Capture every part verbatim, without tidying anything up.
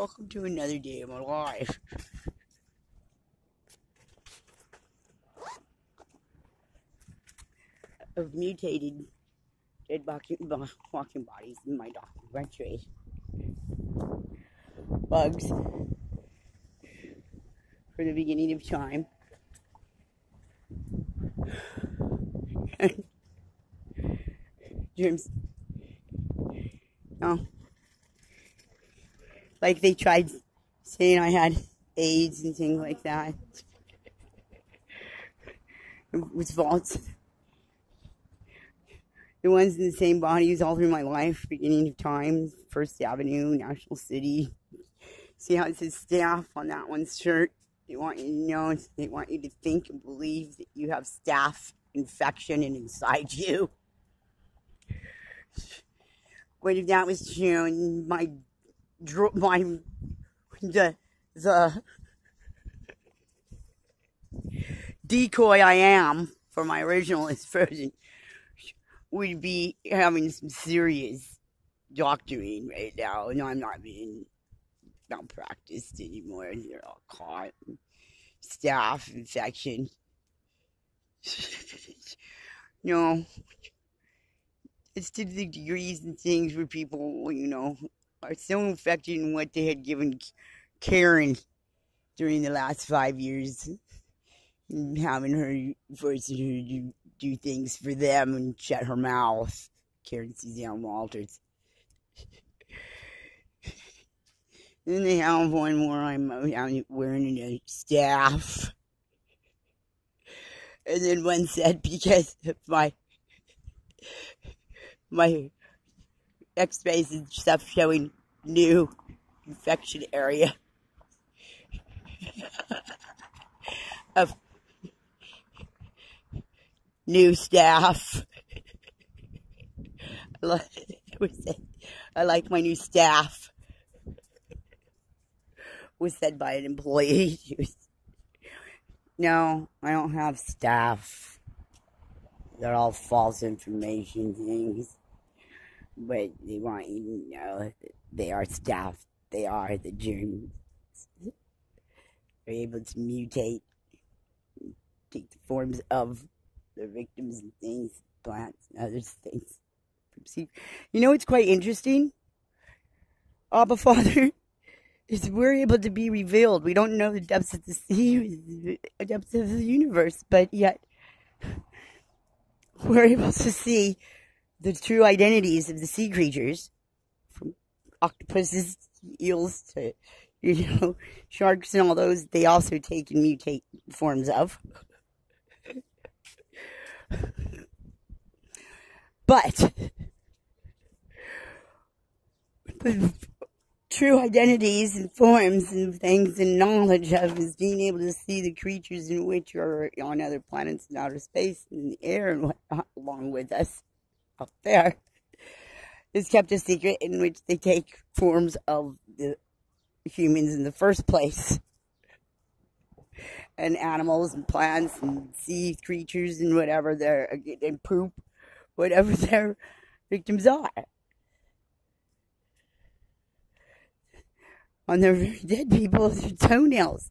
Welcome to another day of my life. Of mutated dead walking, walking bodies in my documentary. Bugs from the beginning of time. And germs. No. Like they tried saying I had AIDS and things like that. It was false. The ones in the same bodies all through my life, beginning of time, First Avenue, National City. See how it says staff on that one's shirt? They want you to know, they want you to think and believe that you have staph infection and inside you. What if that was true and my my the the decoy I am for my originalist version would be having some serious doctoring right now, and I'm not being malpracticed anymore. They're all caught staph infection. No, it's to the degrees and things where people, you know, are so infected in what they had given Karen during the last five years, and having her, forcing her to do things for them and shut her mouth. Karen Suzanne Walters. And then they have one where I'm, I'm wearing a staff. And then one said, because of my, my, X-rays and stuff showing new infection area of new staff. I like, I like my new staff. Was said by an employee. Was, no, I don't have staff. They're all false information things. But they want you to know that they are staff. They are the germs. They're able to mutate, take the forms of their victims and things, plants and other things. You know what's quite interesting? Abba Father is we're able to be revealed. We don't know the depths of the sea, the depths of the universe, but yet we're able to see the true identities of the sea creatures, from octopuses, eels to, you know, sharks and all those, they also take and mutate forms of. But the true identities and forms and things and knowledge of is being able to see the creatures in which are on other planets and outer space and in the air and whatnot along with us. Up there is kept a secret, in which they take forms of the humans in the first place, and animals and plants and sea creatures and whatever they're, and poop, whatever their victims are on their very dead people, their toenails.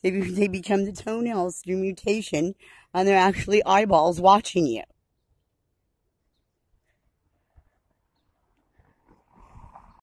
They, they become the toenails through mutation, and they're actually eyeballs watching you.